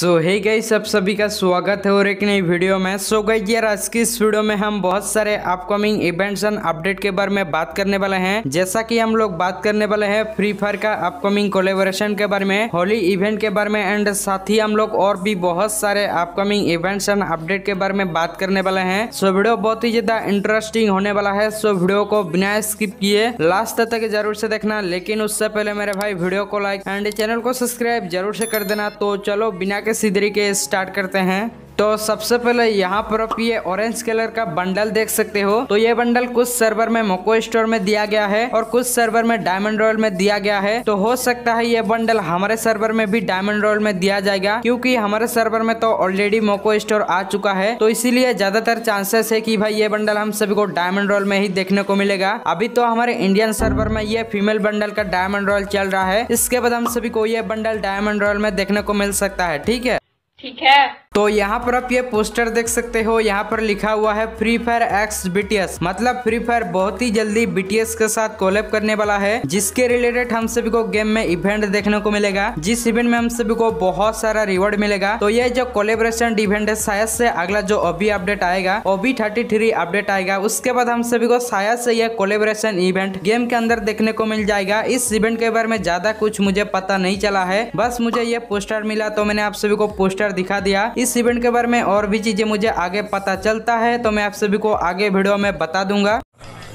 सो hey guys, आप सभी का स्वागत है और एक नई वीडियो में। सो गाइस यार, आज की इस वीडियो में हम बहुत सारे अपकमिंग इवेंट्स एंड अपडेट के बारे में बात करने वाले हैं। जैसा कि हम लोग बात करने वाले हैं फ्री फायर का अपकमिंग कोलेबोरेशन के बारे में, होली इवेंट के बारे में, एंड साथ ही हम लोग और भी बहुत सारे अपकमिंग इवेंट्स एंड अपडेट के बारे में बात करने वाले हैं। सो वीडियो बहुत ही ज्यादा इंटरेस्टिंग होने वाला है। सो वीडियो को बिना स्किप किए लास्ट तक जरूर से देखना, लेकिन उससे पहले मेरे भाई वीडियो को लाइक एंड चैनल को सब्सक्राइब जरूर से कर देना। तो चलो बिना के सीधे के स्टार्ट करते हैं। तो सबसे पहले यहाँ पर आप ये ऑरेंज कलर का बंडल देख सकते हो। तो ये बंडल कुछ सर्वर में मोको स्टोर में दिया गया है और कुछ सर्वर में डायमंड रॉयल में दिया गया है। तो हो सकता है ये बंडल हमारे सर्वर में भी डायमंड रॉयल में दिया जाएगा, क्योंकि हमारे सर्वर में तो ऑलरेडी मोको स्टोर आ चुका है। तो इसीलिए ज्यादातर चांसेस है कि भाई ये बंडल हम सभी को डायमंड रॉयल में ही देखने को मिलेगा। अभी तो हमारे इंडियन सर्वर में ये फीमेल बंडल का डायमंड रॉयल चल रहा है, इसके बाद हम सभी को ये बंडल डायमंड रॉयल में देखने को मिल सकता है। ठीक है, ठीक है। तो यहाँ पर आप ये पोस्टर देख सकते हो, यहाँ पर लिखा हुआ है फ्री फायर एक्स BTS, मतलब फ्री फायर बहुत ही जल्दी BTS के साथ कोलैब करने वाला है, जिसके रिलेटेड हम सभी को गेम में इवेंट देखने को मिलेगा, जिस इवेंट में हम सभी को बहुत सारा रिवॉर्ड मिलेगा। तो ये जो कोलैबोरेशन इवेंट है, शायद से अगला जो ओबी अपडेट आएगा, ओबी 33 अपडेट आएगा, उसके बाद हम सभी को शायद से यह कोलैबोरेशन इवेंट गेम के अंदर देखने को मिल जाएगा। इस इवेंट के बारे में ज्यादा कुछ मुझे पता नहीं चला है, बस मुझे ये पोस्टर मिला तो मैंने आप सभी को पोस्टर दिखा दिया। इस इवेंट के बारे में और भी चीजें मुझे आगे पता चलता है तो मैं आप सभी को आगे वीडियो में बता दूंगा।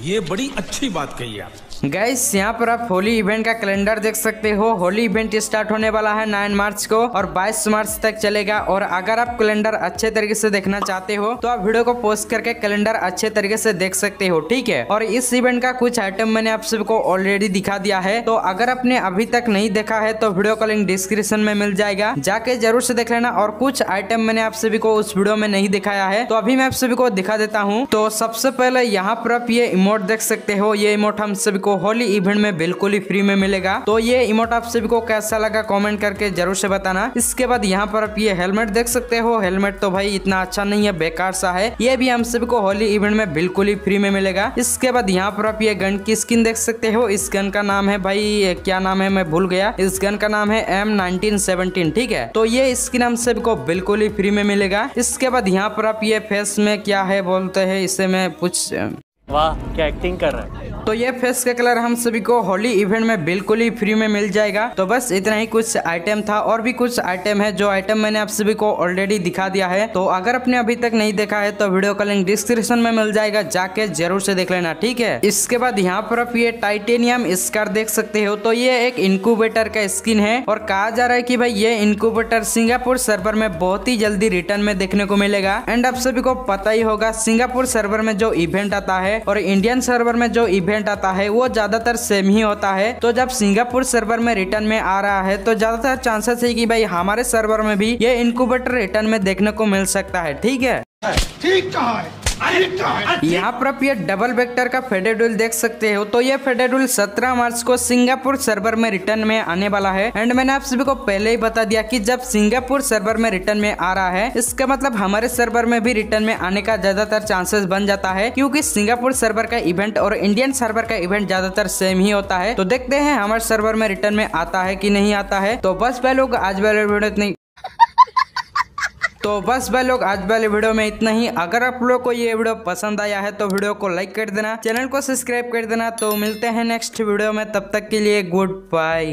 ये बड़ी अच्छी बात कही आप गाइस। यहाँ पर आप होली इवेंट का कैलेंडर देख सकते हो। होली इवेंट स्टार्ट होने वाला है 9 मार्च को और 22 मार्च तक चलेगा। और अगर आप कैलेंडर अच्छे तरीके से देखना चाहते हो तो आप वीडियो को पोस्ट करके कैलेंडर अच्छे तरीके से देख सकते हो। ठीक है, और इस इवेंट का कुछ आइटम मैंने आप सबको ऑलरेडी दिखा दिया है, तो अगर आपने अभी तक नहीं देखा है तो वीडियो का लिंक डिस्क्रिप्शन में मिल जाएगा, जाके जरूर से देख लेना। और कुछ आइटम मैंने आप सभी को उस वीडियो में नहीं दिखाया है तो अभी मैं आप सभी को दिखा देता हूँ। तो सबसे पहले यहाँ पर आप ये इमोट देख सकते हो। ये इमोट हम सभी को होली इवेंट में बिल्कुल ही फ्री में मिलेगा। तो ये इमोट आप सभी को कैसा लगा कमेंट करके जरूर से बताना। इसके बाद यहाँ पर आप ये हेलमेट देख सकते हो। हेलमेट तो भाई इतना अच्छा नहीं है, बेकार सा है। ये भी हम सभी को होली इवेंट में बिल्कुल ही फ्री में मिलेगा। इसके बाद यहाँ पर आप ये गन की स्किन देख सकते हो। इस गन का नाम है भाई, क्या नाम है मैं भूल गया, इस गन का नाम है M1917। ठीक है, तो ये स्किन हम सभी को बिल्कुल ही फ्री में मिलेगा। इसके बाद यहाँ पर आप ये फेस में क्या है बोलते हैं इसे, मैं कुछ वाह क्या एक्टिंग कर रहा है। तो ये फेस का कलर हम सभी को होली इवेंट में बिल्कुल ही फ्री में मिल जाएगा। तो बस इतना ही कुछ आइटम था, और भी कुछ आइटम है जो आइटम मैंने आप सभी को ऑलरेडी दिखा दिया है। तो अगर आपने अभी तक नहीं देखा है तो वीडियो का लिंक डिस्क्रिप्शन में मिल जाएगा, जाके जरूर से देख लेना। ठीक है, इसके बाद यहाँ पर आप ये टाइटेनियम स्कार देख सकते हो। तो ये एक इंक्यूबेटर का स्किन है और कहा जा रहा है की भाई ये इंक्यूबेटर सिंगापुर सर्वर में बहुत ही जल्दी रिटर्न में देखने को मिलेगा। एंड आप सभी को पता ही होगा सिंगापुर सर्वर में जो इवेंट आता है और इंडियन सर्वर में जो इवेंट आता है वो ज्यादातर सेम ही होता है। तो जब सिंगापुर सर्वर में रिटर्न में आ रहा है तो ज्यादातर चांसेस है कि भाई हमारे सर्वर में भी ये इनक्यूबेटर रिटर्न में देखने को मिल सकता है। ठीक है, ठीक कहा है। यहाँ पर आप ये डबल वेक्टर का फेडेडुल देख सकते हो। तो ये फेडेडुल 17 मार्च को सिंगापुर सर्वर में रिटर्न में आने वाला है। एंड मैंने आप सभी को पहले ही बता दिया कि जब सिंगापुर सर्वर में रिटर्न में आ रहा है इसका मतलब हमारे सर्वर में भी रिटर्न में आने का ज्यादातर चांसेस बन जाता है, क्योंकि सिंगापुर सर्वर का इवेंट और इंडियन सर्वर का इवेंट ज्यादातर सेम ही होता है। तो देखते हैं हमारे सर्वर में रिटर्न में आता है कि नहीं आता है। तो बस भाई लोग आज वाले वीडियो में इतना ही। अगर आप लोगों को ये वीडियो पसंद आया है तो वीडियो को लाइक कर देना, चैनल को सब्सक्राइब कर देना। तो मिलते हैं नेक्स्ट वीडियो में, तब तक के लिए गुड बाय।